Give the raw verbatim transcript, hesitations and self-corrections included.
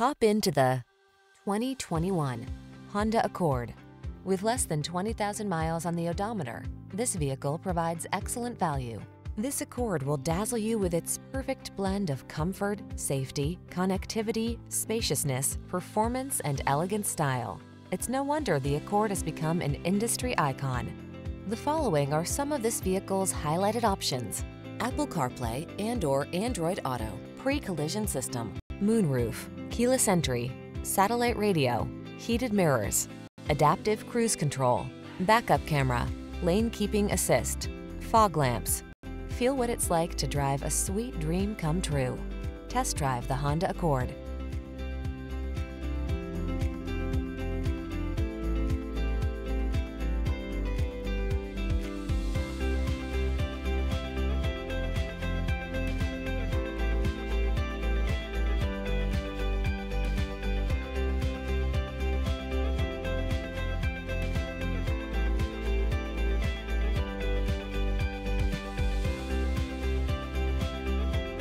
Hop into the twenty twenty-one Honda Accord. With less than twenty thousand miles on the odometer, this vehicle provides excellent value. This Accord will dazzle you with its perfect blend of comfort, safety, connectivity, spaciousness, performance, and elegant style. It's no wonder the Accord has become an industry icon. The following are some of this vehicle's highlighted options: Apple CarPlay and/or Android Auto, pre-collision system, moonroof, keyless entry, satellite radio, heated mirrors, adaptive cruise control, backup camera, lane keeping assist, fog lamps. Feel what it's like to drive a sweet dream come true. Test drive the Honda Accord.